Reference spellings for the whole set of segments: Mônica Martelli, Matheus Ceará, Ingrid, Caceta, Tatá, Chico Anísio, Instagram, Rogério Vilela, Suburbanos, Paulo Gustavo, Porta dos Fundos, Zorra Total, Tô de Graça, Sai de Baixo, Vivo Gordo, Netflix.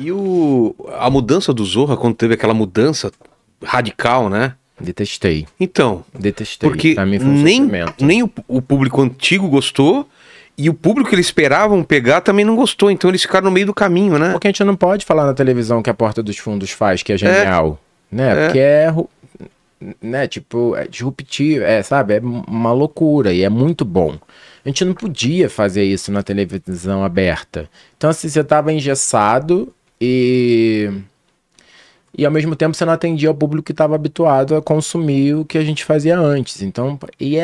E a mudança do Zorra, quando teve aquela mudança radical, né? Detestei. Então. Detestei. Porque pra mim foi um sofrimento. Nem o público antigo gostou e o público que eles esperavam pegar também não gostou. Então eles ficaram no meio do caminho, né? Porque a gente não pode falar na televisão que a Porta dos Fundos faz, que é genial. É. Né? É. Porque né, tipo, é disruptivo, sabe? É uma loucura e é muito bom. A gente não podia fazer isso na televisão aberta. Então, assim, você tava engessado e ao mesmo tempo você não atendia o público que estava habituado a consumir o que a gente fazia antes. Então, e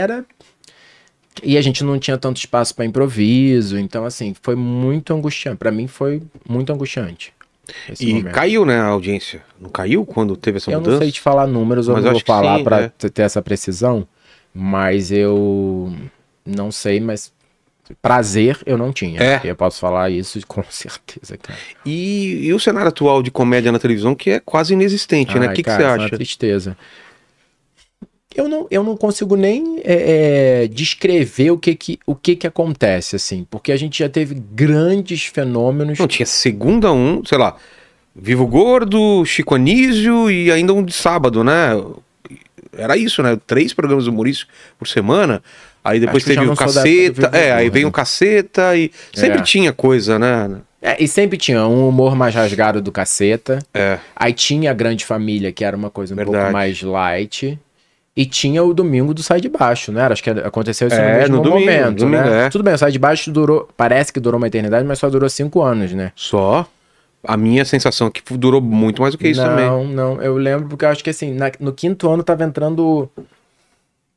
a gente não tinha tanto espaço para improviso. Então, assim, foi muito angustiante. Para mim foi muito angustiante. E momento. Caiu, né, a audiência? Não caiu quando teve essa mudança? Eu não sei te falar números, mas eu não vou falar para ter essa precisão, mas eu não sei, mas prazer eu não tinha. É. Eu posso falar isso com certeza, cara. E o cenário atual de comédia na televisão que é quase inexistente, né? O que você acha? É uma tristeza. Eu não consigo nem descrever o que acontece, assim. Porque a gente já teve grandes fenômenos. Não, tinha segunda sei lá, Vivo Gordo, Chico Anísio e ainda um de sábado, né? Era isso, né? 3 programas humorísticos por semana. Aí depois teve o Caceta. Aí veio o Caceta e sempre tinha coisa, né? E sempre tinha um humor mais rasgado do Caceta. É. Aí tinha a Grande Família, que era uma coisa pouco mais light. E tinha o domingo do Sai de Baixo, né? Acho que aconteceu isso no domingo, momento, né? É. Tudo bem, o Sai de Baixo durou... Parece que durou uma eternidade, mas só durou 5 anos, né? Só? A minha sensação é que durou muito mais do que isso também. Não. Eu lembro porque eu acho que, assim, no 5º ano tava entrando...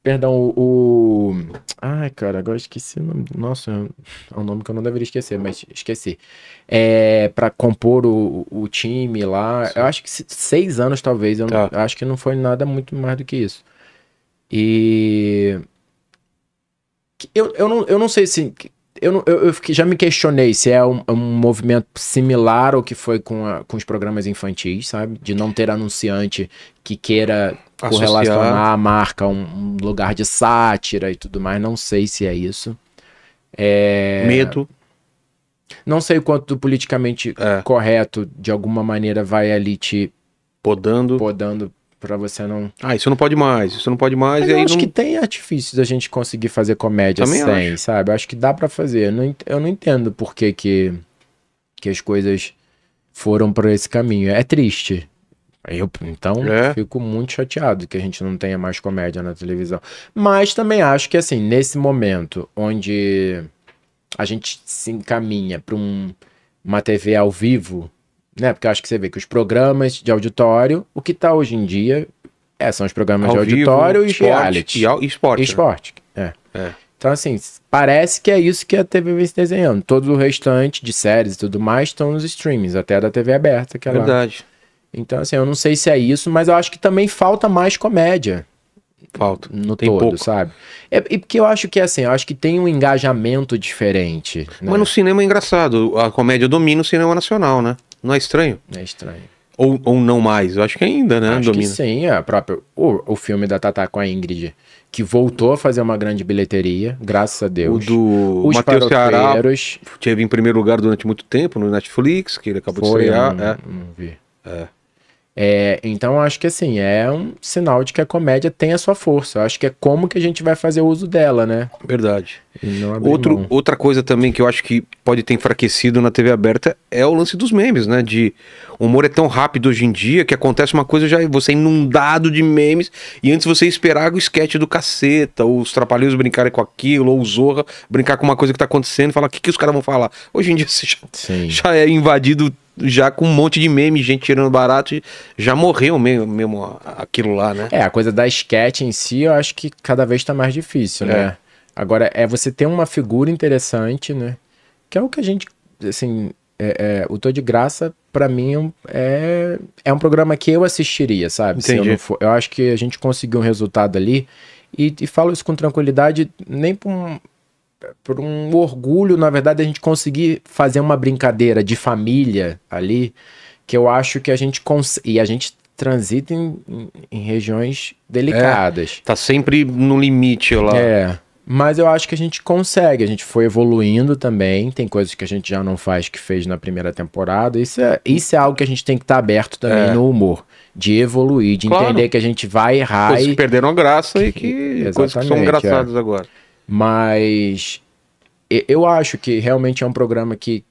Perdão, Ai, cara, agora esqueci o nome... Nossa, é um nome que eu não deveria esquecer, mas esqueci. Pra compor o time lá... Sim. Eu acho que 6 anos, talvez. Eu acho que não foi nada muito mais do que isso. E eu não sei se... Eu já me questionei se é um movimento similar ao que foi com os programas infantis, sabe? De não ter anunciante que queira correlacionar a marca a um lugar de sátira e tudo mais. Não sei se é isso. Medo. Não sei o quanto do politicamente correto, de alguma maneira, vai ali te... Podando... Pra você não... isso não pode mais, Mas eu acho que tem artifícios da gente conseguir fazer comédia sem, sabe? Eu acho que dá pra fazer. Eu não entendo por que as coisas foram por esse caminho. É triste. Então, fico muito chateado que a gente não tenha mais comédia na televisão. Mas também acho que, assim, nesse momento onde a gente se encaminha pra uma TV ao vivo... Né? Porque eu acho que você vê que os programas de auditório, o que tá hoje em dia são os programas de auditório e reality. E esporte. Então, assim, parece que é isso que a TV vem se desenhando. Todo o restante de séries e tudo mais estão nos streamings, até da TV aberta. Que é verdade. Lá. Então, assim, eu não sei se é isso, mas eu acho que também falta mais comédia. Falta. No tem todo, pouco. Sabe? E porque eu acho que, assim, eu acho que tem um engajamento diferente. Né? Mas no cinema é engraçado. A comédia domina o cinema nacional, né? Não é estranho? É estranho. Ou não mais, eu acho que ainda, né? Acho que sim, é próprio. O filme da Tatá com a Ingrid, que voltou a fazer uma grande bilheteria, graças a Deus. O do Matheus Ceará teve em primeiro lugar durante muito tempo no Netflix, que ele acabou de estrear. Não vi. Então, acho que, assim, é um sinal de que a comédia tem a sua força. Eu acho que é como que a gente vai fazer o uso dela, né? Verdade. Outra coisa também que eu acho que pode ter enfraquecido na TV aberta é o lance dos memes, né? O humor é tão rápido hoje em dia que acontece uma coisa, já você é inundado de memes, e antes você esperava o sketch do Caceta, ou os Trapalhões brincarem com aquilo, ou o Zorra brincar com uma coisa que tá acontecendo e falar, o que os caras vão falar? Hoje em dia você já é invadido... Já com um monte de meme, gente tirando barato, já morreu mesmo aquilo lá, né? A coisa da sketch em si, eu acho que cada vez tá mais difícil, né? Agora, você ter uma figura interessante, né? Que é o que a gente, assim... o Tô de Graça, pra mim, é um programa que eu assistiria, sabe? Entendi. Eu acho que a gente conseguiu um resultado ali, e falo isso com tranquilidade, nem por um orgulho, na verdade, a gente conseguir fazer uma brincadeira de família ali, que eu acho que a gente consegue... E a gente transita em regiões delicadas. Tá sempre no limite lá. Mas eu acho que a gente consegue, a gente foi evoluindo também, tem coisas que a gente já não faz que fez na primeira temporada, isso é algo que a gente tem que estar aberto também no humor, de evoluir, de entender que a gente vai errar. Coisas que perderam a graça e que coisas que são engraçadas agora. Mas eu acho que realmente é um programa que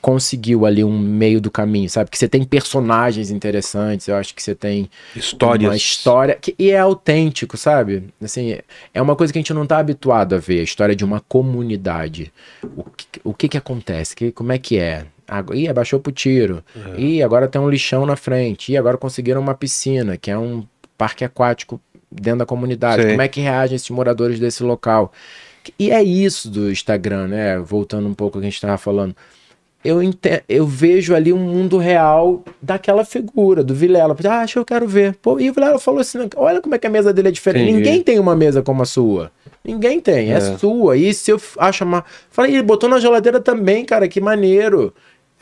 conseguiu ali um meio do caminho, sabe? Que você tem personagens interessantes, eu acho que você tem... Histórias. Uma história... E é autêntico, sabe? Assim, é uma coisa que a gente não tá habituado a ver, a história de uma comunidade. O que que acontece? Como é que é? Ih, abaixou pro tiro. É. Ih, agora tem um lixão na frente. Ih, agora conseguiram uma piscina, que é um parque aquático dentro da comunidade. Sim. Como é que reagem esses moradores desse local? E é isso do Instagram, né? Voltando um pouco ao que a gente tava falando. Eu vejo ali um mundo real daquela figura, do Vilela. Ah, acho que eu quero ver. Pô, e o Vilela falou assim, olha como é que a mesa dele é diferente. Entendi. Ninguém tem uma mesa como a sua. Ninguém tem, é sua. E se eu acho uma... Falei, ele botou na geladeira também, cara, que maneiro.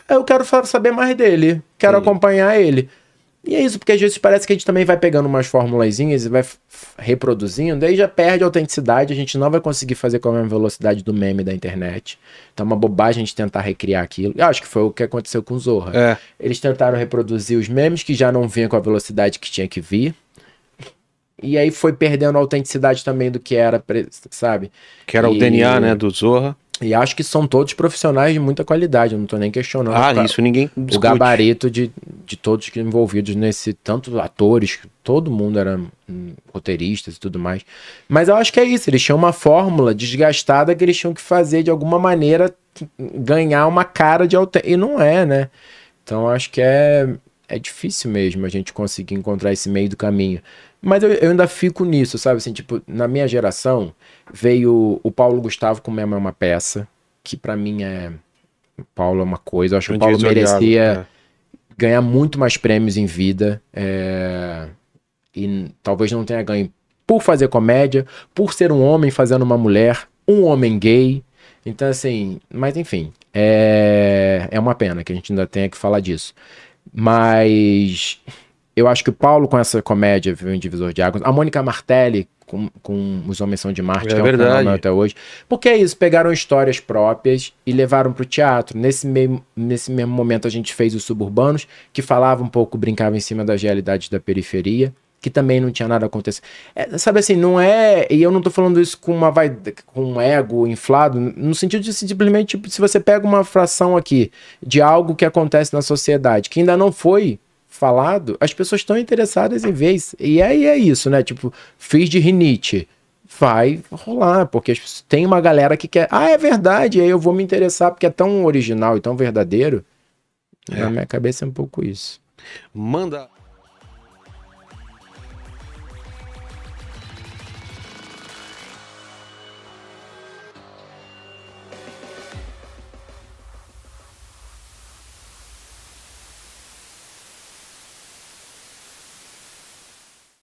Eu quero saber mais dele, quero acompanhar ele. E é isso, porque às vezes parece que a gente também vai pegando umas formulazinhas e vai reproduzindo, aí já perde a autenticidade, a gente não vai conseguir fazer com a mesma velocidade do meme da internet. Então é uma bobagem a gente tentar recriar aquilo. Eu acho que foi o que aconteceu com o Zorra. É. Eles tentaram reproduzir os memes que já não vinham com a velocidade que tinha que vir. E aí foi perdendo a autenticidade também do que era, sabe? Que era o DNA, né, do Zorra. E acho que são todos profissionais de muita qualidade, eu não tô nem questionando. Ah, isso ninguém discute. O gabarito de todos que envolvidos nesse, tanto atores, todo mundo era roteiristas e tudo mais. Mas eu acho que é isso, eles tinham uma fórmula desgastada que eles tinham que fazer de alguma maneira ganhar uma cara de... E não é, né? Então acho que é difícil mesmo a gente conseguir encontrar esse meio do caminho. Mas eu ainda fico nisso, sabe? Assim, tipo, na minha geração, veio o Paulo Gustavo com Mesmo é uma Peça, que pra mim é... O Paulo é uma coisa, eu acho que o Paulo merecia ganhar muito mais prêmios em vida. E talvez não tenha ganho por fazer comédia, por ser um homem fazendo uma mulher, um homem gay. Então, assim... Mas, enfim, é uma pena que a gente ainda tenha que falar disso. Mas... Eu acho que o Paulo, com essa comédia, viu um divisor de águas. A Mônica Martelli, com Os Homens São de Marte, que é um fenômeno até hoje. Porque é isso, pegaram histórias próprias e levaram para o teatro. Nesse mesmo momento, a gente fez os Suburbanos, que falava um pouco, brincava em cima das realidades da periferia, que também não tinha nada acontecendo. Sabe assim, não é... E eu não tô falando isso com um ego inflado, no sentido de simplesmente, tipo, se você pega uma fração aqui de algo que acontece na sociedade, que ainda não foi... falado, as pessoas estão interessadas em ver isso. E aí é isso, né? Tipo, fiz de rinite. Vai rolar, porque tem uma galera que quer... Ah, é verdade, aí eu vou me interessar, porque é tão original e tão verdadeiro. Na minha cabeça é um pouco isso. Manda...